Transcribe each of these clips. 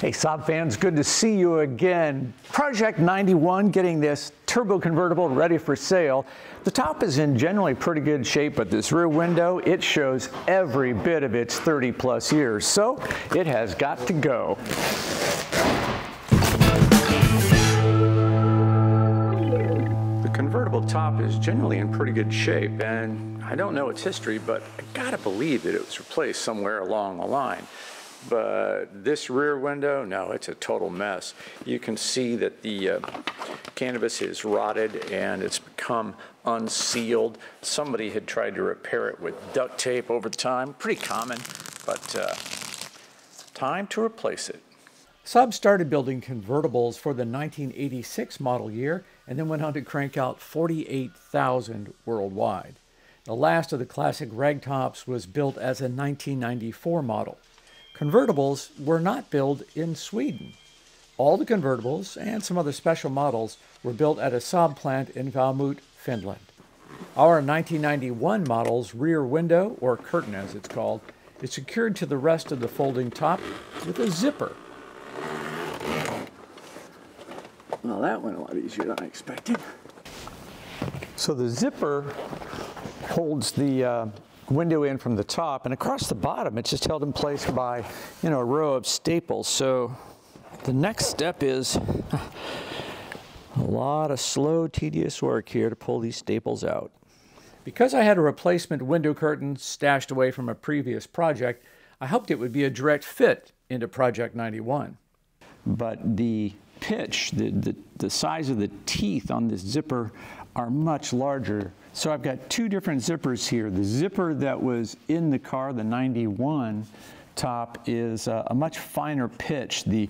Hey, Saab fans, good to see you again. Project 91 getting this turbo convertible ready for sale. The top is in generally pretty good shape, but this rear window, it shows every bit of its 30-plus years, so it has got to go. The convertible top is generally in pretty good shape, and I don't know its history, but I gotta believe that it was replaced somewhere along the line. But this rear window, no, it's a total mess. You can see that the canvas is rotted and it's become unsealed. Somebody had tried to repair it with duct tape over time. Pretty common, but time to replace it. Saab started building convertibles for the 1986 model year and then went on to crank out 48,000 worldwide. The last of the classic ragtops was built as a 1994 model. Convertibles were not built in Sweden. All the convertibles and some other special models were built at a Saab plant in Valmut, Finland. Our 1991 model's rear window, or curtain as it's called, is secured to the rest of the folding top with a zipper. Well, that went a lot easier than I expected. So the zipper holds the window in from the top, and across the bottom it's just held in place by, you know, a row of staples. So the next step is a lot of slow, tedious work here to pull these staples out. Because I had a replacement window curtain stashed away from a previous project, I hoped it would be a direct fit into Project 91. But the pitch, the size of the teeth on this zipper are much larger. So I've got two different zippers here. The zipper that was in the car, the 91 top, is a much finer pitch. The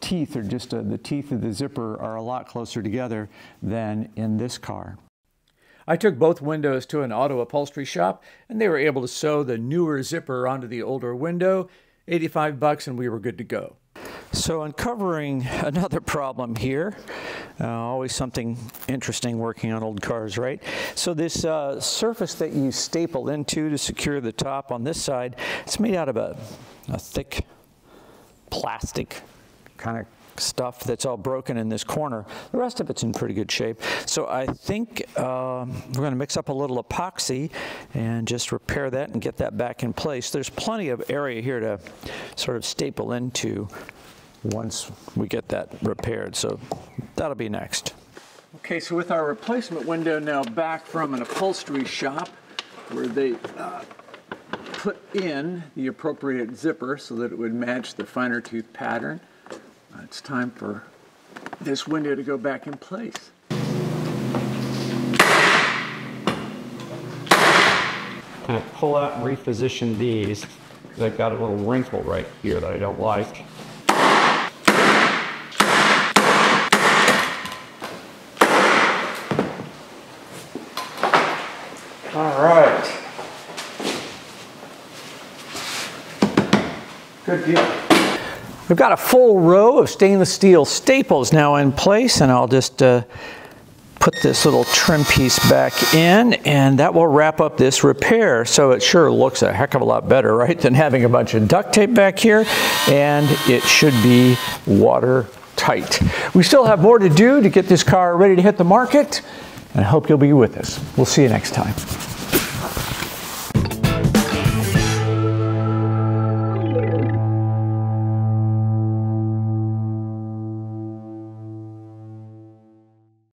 teeth are just, the teeth of the zipper are a lot closer together than in this car. I took both windows to an auto upholstery shop, and they were able to sew the newer zipper onto the older window. 85 bucks and we were good to go. So uncovering another problem here, always something interesting working on old cars, right? So this surface that you staple into to secure the top on this side, it's made out of a thick plastic kind of stuff that's all broken in this corner. The rest of it's in pretty good shape. So I think we're going to mix up a little epoxy and just repair that and get that back in place. There's plenty of area here to sort of staple into once we get that repaired, so that'll be next. Okay, so with our replacement window now back from an upholstery shop where they put in the appropriate zipper so that it would match the finer tooth pattern, it's time for this window to go back in place. Kind of pull out and reposition these because I've got a little wrinkle right here that I don't like. All right. Good deal. We've got a full row of stainless steel staples now in place, and I'll just put this little trim piece back in, and that will wrap up this repair. So it sure looks a heck of a lot better, right, than having a bunch of duct tape back here, and it should be watertight. We still have more to do to get this car ready to hit the market, and I hope you'll be with us. We'll see you next time.